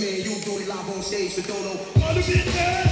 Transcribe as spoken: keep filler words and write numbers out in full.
Me and you do it live on stage for Dodo. Wanna be there?